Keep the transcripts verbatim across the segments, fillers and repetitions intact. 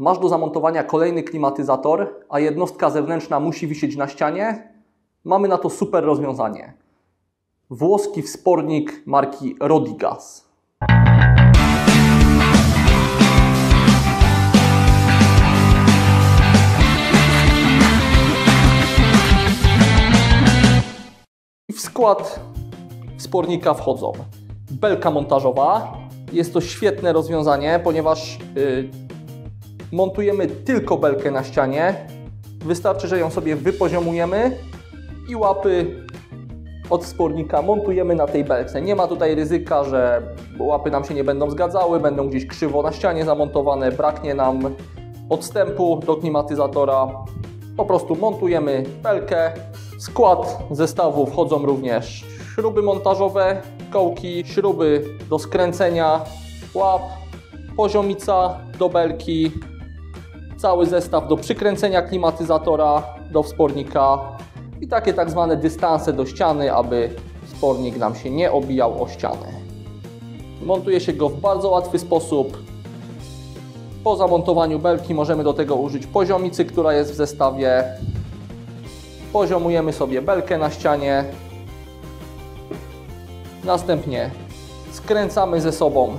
masz do zamontowania kolejny klimatyzator, a jednostka zewnętrzna musi wisieć na ścianie, mamy na to super rozwiązanie. Włoski wspornik marki RODIGAS. W skład wspornika wchodzą belka montażowa. Jest to świetne rozwiązanie, ponieważ yy, montujemy tylko belkę na ścianie. Wystarczy, że ją sobie wypoziomujemy i łapy od wspornika montujemy na tej belce. Nie ma tutaj ryzyka, że łapy nam się nie będą zgadzały, będą gdzieś krzywo na ścianie zamontowane, braknie nam odstępu do klimatyzatora. Po prostu montujemy belkę. W skład zestawu wchodzą również śruby montażowe, kołki, śruby do skręcenia łap, poziomica do belki, cały zestaw do przykręcenia klimatyzatora do wspornika i takie tak zwane dystanse do ściany, aby wspornik nam się nie obijał o ścianę. Montuje się go w bardzo łatwy sposób. Po zamontowaniu belki możemy do tego użyć poziomicy, która jest w zestawie. Poziomujemy sobie belkę na ścianie. Następnie skręcamy ze sobą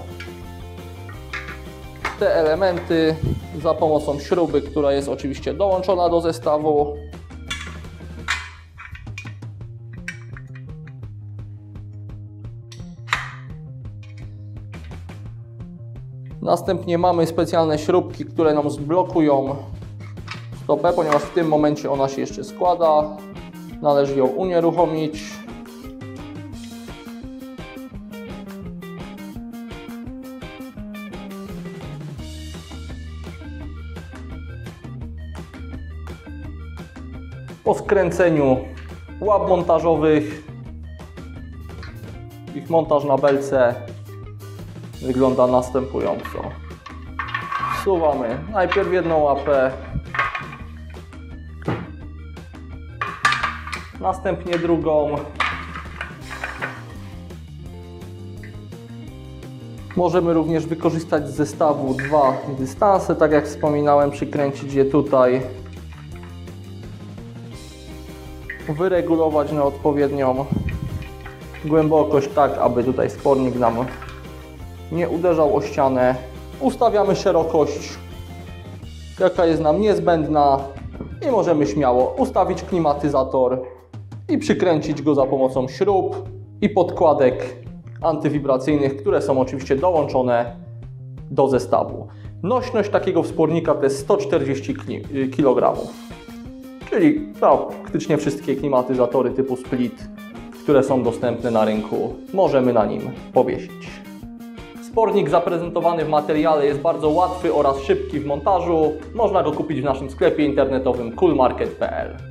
te elementy za pomocą śruby, która jest oczywiście dołączona do zestawu. Następnie mamy specjalne śrubki, które nam zblokują stopę, ponieważ w tym momencie ona się jeszcze składa. Należy ją unieruchomić. Po skręceniu łap montażowych, ich montaż na belce wygląda następująco. Wsuwamy najpierw jedną łapę, następnie drugą. Możemy również wykorzystać z zestawu dwa dystanse, tak jak wspominałem, przykręcić je tutaj, wyregulować na odpowiednią głębokość, tak aby tutaj wspornik nam nie uderzał o ścianę. Ustawiamy szerokość, jaka jest nam niezbędna, i możemy śmiało ustawić klimatyzator i przykręcić go za pomocą śrub i podkładek antywibracyjnych, które są oczywiście dołączone do zestawu. Nośność takiego wspornika to jest sto czterdzieści kilogramów, czyli praktycznie wszystkie klimatyzatory typu Split, które są dostępne na rynku, możemy na nim powiesić. Wspornik zaprezentowany w materiale jest bardzo łatwy oraz szybki w montażu. Można go kupić w naszym sklepie internetowym cool market kropka p l.